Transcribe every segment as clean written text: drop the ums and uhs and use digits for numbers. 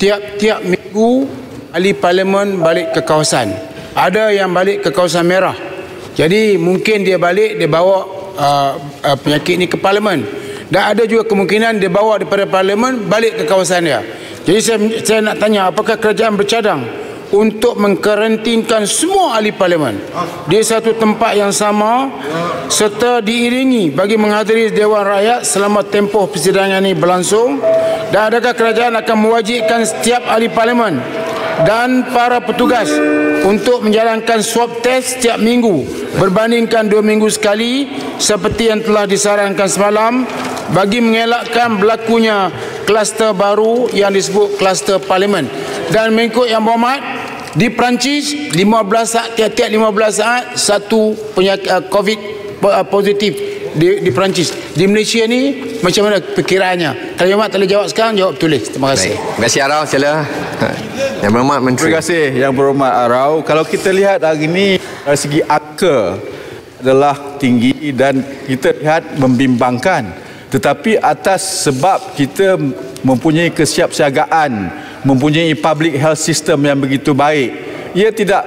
tiap-tiap minggu ahli parlimen balik ke kawasan. Ada yang balik ke kawasan merah. Jadi mungkin dia balik, dia bawa penyakit ni ke parlimen. Dan ada juga kemungkinan dia bawa daripada parlimen balik ke kawasan dia. Jadi saya nak tanya, apakah kerajaan bercadang untuk mengkarantinkan semua ahli parlimen di satu tempat yang sama serta diiringi bagi menghadiri Dewan Rakyat selama tempoh persidangan ini berlangsung? Dan adakah kerajaan akan mewajibkan setiap ahli parlimen dan para petugas untuk menjalankan swab test setiap minggu berbandingkan 2 minggu sekali seperti yang telah disarankan semalam bagi mengelakkan berlakunya kluster baru yang disebut kluster parlimen? Dan mengikut yang berhormat, di Perancis 15 saat tiap-tiap 15 saat satu penyakit COVID positif di Perancis. Di Malaysia ni macam mana perkiraannya? Kalau yang berhormat boleh jawab sekarang, jawab tulis. Terima kasih. Baik. Terima kasih Arau, sila. Yang berhormat Menteri. Terima kasih Yang berhormat Arau. Kalau kita lihat hari ini dari segi angka adalah tinggi dan kita lihat membimbangkan, tetapi atas sebab kita mempunyai kesiapsiagaan, mempunyai public health system yang begitu baik, ia tidak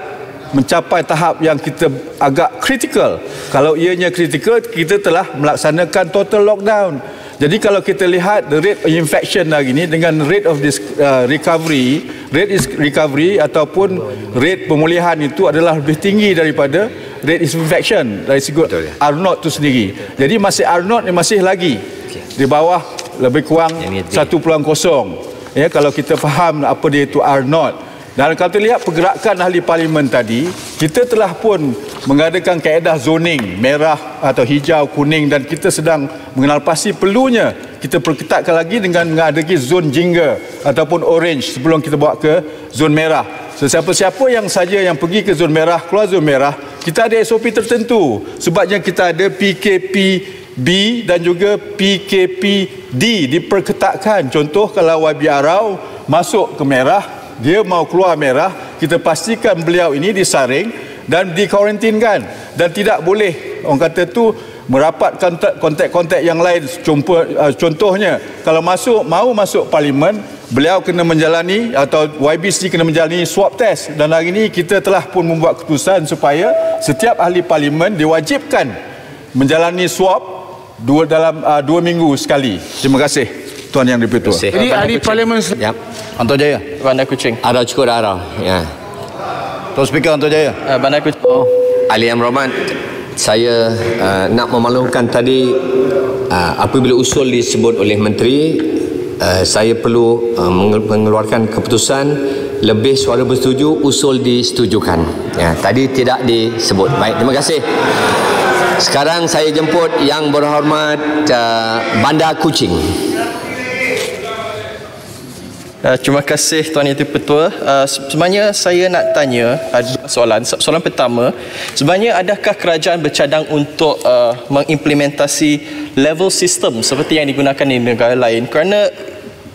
mencapai tahap yang kita agak kritikal. Kalau ianya kritikal, kita telah melaksanakan total lockdown. Jadi kalau kita lihat the rate of infection hari ini dengan rate of recovery ataupun rate pemulihan itu adalah lebih tinggi daripada rate infection dari segi R0 itu sendiri. Jadi masih R0 masih lagi di bawah lebih kurang 1.0. Ya, kalau kita faham apa dia itu R0. Dan kalau kita lihat pergerakan ahli parlimen tadi, kita telah pun mengadakan kaedah zoning merah atau hijau, kuning, dan kita sedang mengenal pasti perlunya kita perketatkan lagi dengan mengadakan zon jingga ataupun orange sebelum kita bawa ke zon merah. So, siapa-siapa yang saja yang pergi ke zon merah, keluar zon merah, kita ada SOP tertentu. Sebabnya kita ada PKPB dan juga PKPD diperketatkan. Contoh, kalau YB Arau masuk ke merah, dia mau keluar merah, kita pastikan beliau ini disaring dan dikarantinkan, dan tidak boleh orang kata tu merapat kontak-kontak yang lain. Contohnya, kalau mau masuk parlimen, beliau kena menjalani atau YBC kena menjalani swab test. Dan hari ini kita telah pun membuat keputusan supaya setiap ahli parlimen diwajibkan menjalani swab dalam dua minggu sekali. Terima kasih Tuan Yang Dipertua. Jadi ahli parlimen Anton Jaya, Bandar Kuching. Ada cukup dah Arau. Ya. Tuan Speaker Anton Jaya, Bandar Kuching. Ali Yang Berhormat, saya nak memaklumkan tadi apabila usul disebut oleh Menteri, saya perlu mengeluarkan keputusan lebih suara bersetuju, usul disetujukan. Ya, tadi tidak disebut. Baik, terima kasih. Sekarang saya jemput Yang Berhormat Bandar Kuching. Terima kasih Tuan Yang Dipertua. Sebenarnya saya nak tanya ada soalan. Soalan pertama, sebenarnya adakah kerajaan bercadang untuk mengimplementasi level system seperti yang digunakan di negara lain? Kerana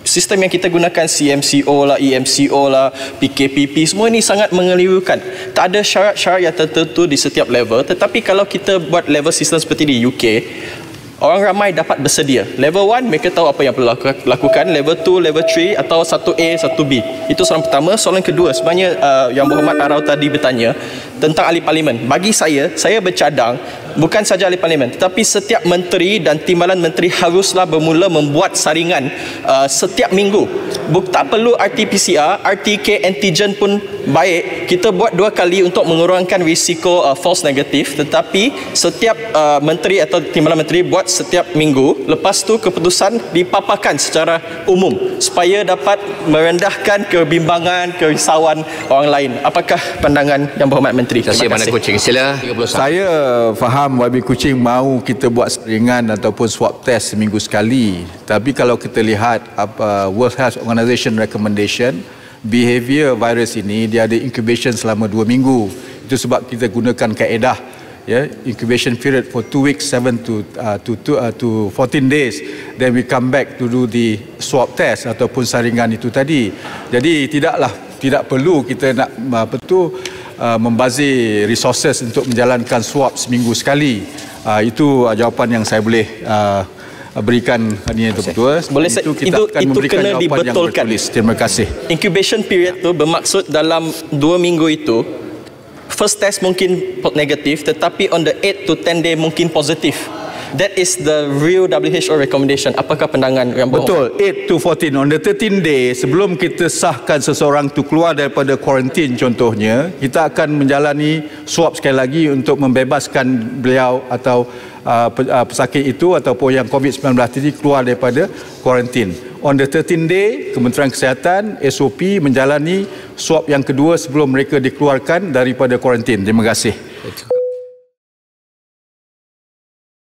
sistem yang kita gunakan, CMCO lah, EMCO lah, PKPP, semua ini sangat mengelirukan. Tak ada syarat-syarat yang tertentu di setiap level. Tetapi kalau kita buat level sistem seperti di UK, orang ramai dapat bersedia. Level 1, mereka tahu apa yang perlu lakukan. Level 2, level 3 atau 1A, 1B. Itu soalan pertama. Soalan kedua, sebenarnya Yang Berhormat Arau tadi bertanya tentang ahli parlimen. Bagi saya bercadang bukan saja ahli parlimen, tetapi setiap menteri dan timbalan menteri haruslah bermula membuat saringan setiap minggu. Tak perlu RT-PCR, RTK antigen pun baik. Kita buat 2 kali untuk mengurangkan risiko false negatif. Tetapi setiap menteri atau timbalan menteri buat setiap minggu. Lepas tu keputusan dipaparkan secara umum supaya dapat merendahkan kebimbangan, kerisauan orang lain. Apakah pandangan Yang Berhormat Menteri? Terima kasih. Kuching, sila. Saya faham YB Kuching mahu kita buat seringan ataupun swab test seminggu sekali. Tapi kalau kita lihat World Health Organization recommendation, behavior virus ini dia ada incubation selama 2 minggu. Itu sebab kita gunakan kaedah, yeah, incubation period for 2 weeks, 7 to 14 days. Then we come back to do the swab test ataupun saringan itu tadi. Jadi tidak perlu kita nak membazir resources untuk menjalankan swab seminggu sekali. Itu jawapan yang saya boleh berikan hadiah itu betul. Boleh itu kita akan memberikan jawapan dibetulkan. Yang bertulis. Terima kasih. Incubation period itu bermaksud dalam 2 minggu itu, first test mungkin negatif, tetapi on the 8 to 10 day mungkin positif. That is the real WHO recommendation. Apakah pandangan yang betul? 8 to 14 on the 13 day sebelum kita sahkan seseorang tu keluar daripada kuarantin contohnya, kita akan menjalani swab sekali lagi untuk membebaskan beliau atau pesakit itu ataupun yang COVID-19 tadi keluar daripada kuarantin. On the 13 day, Kementerian Kesihatan SOP menjalani swab yang kedua sebelum mereka dikeluarkan daripada kuarantin. Terima kasih.